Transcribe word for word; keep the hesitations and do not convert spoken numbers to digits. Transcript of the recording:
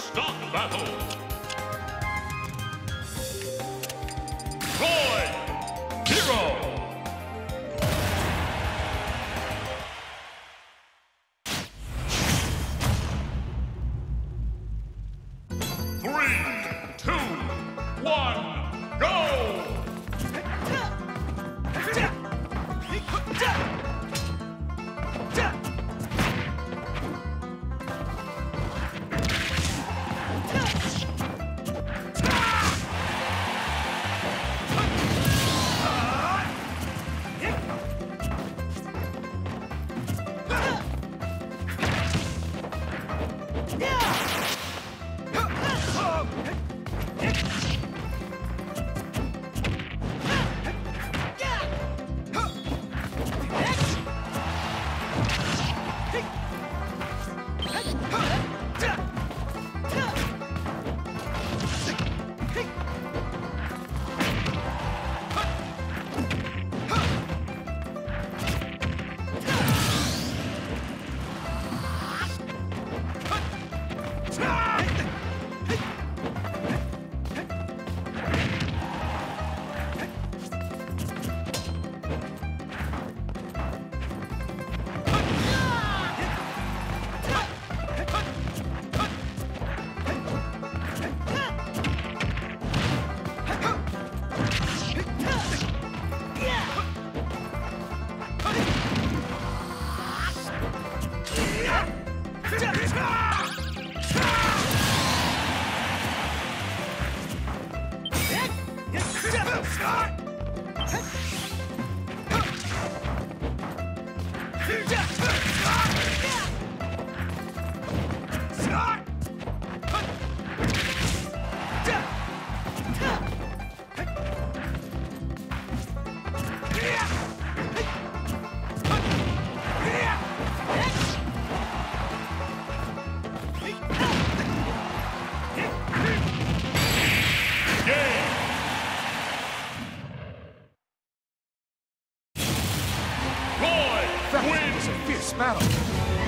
Stop battle. Roy, hero. Three, two, one, go. Roy wins a fierce battle.